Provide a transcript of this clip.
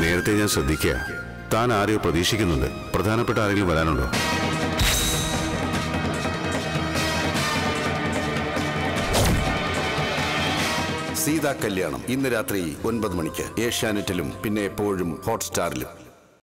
നേരത്തെ ഞാൻ ശ്രദ്ധിക്കുക താൻ ആരെയോ പ്രതീക്ഷിക്കുന്നുണ്ട് പ്രധാനപ്പെട്ട ആരെങ്കിലും വരാനുണ്ടോ സീതാ കല്യാണം ഇന്ന് രാത്രി 9 മണിക്ക് ഏഷ്യാനെറ്റിലും പിന്നെ എപ്പോഴും ഹോട്ട്സ്റ്റാറിലും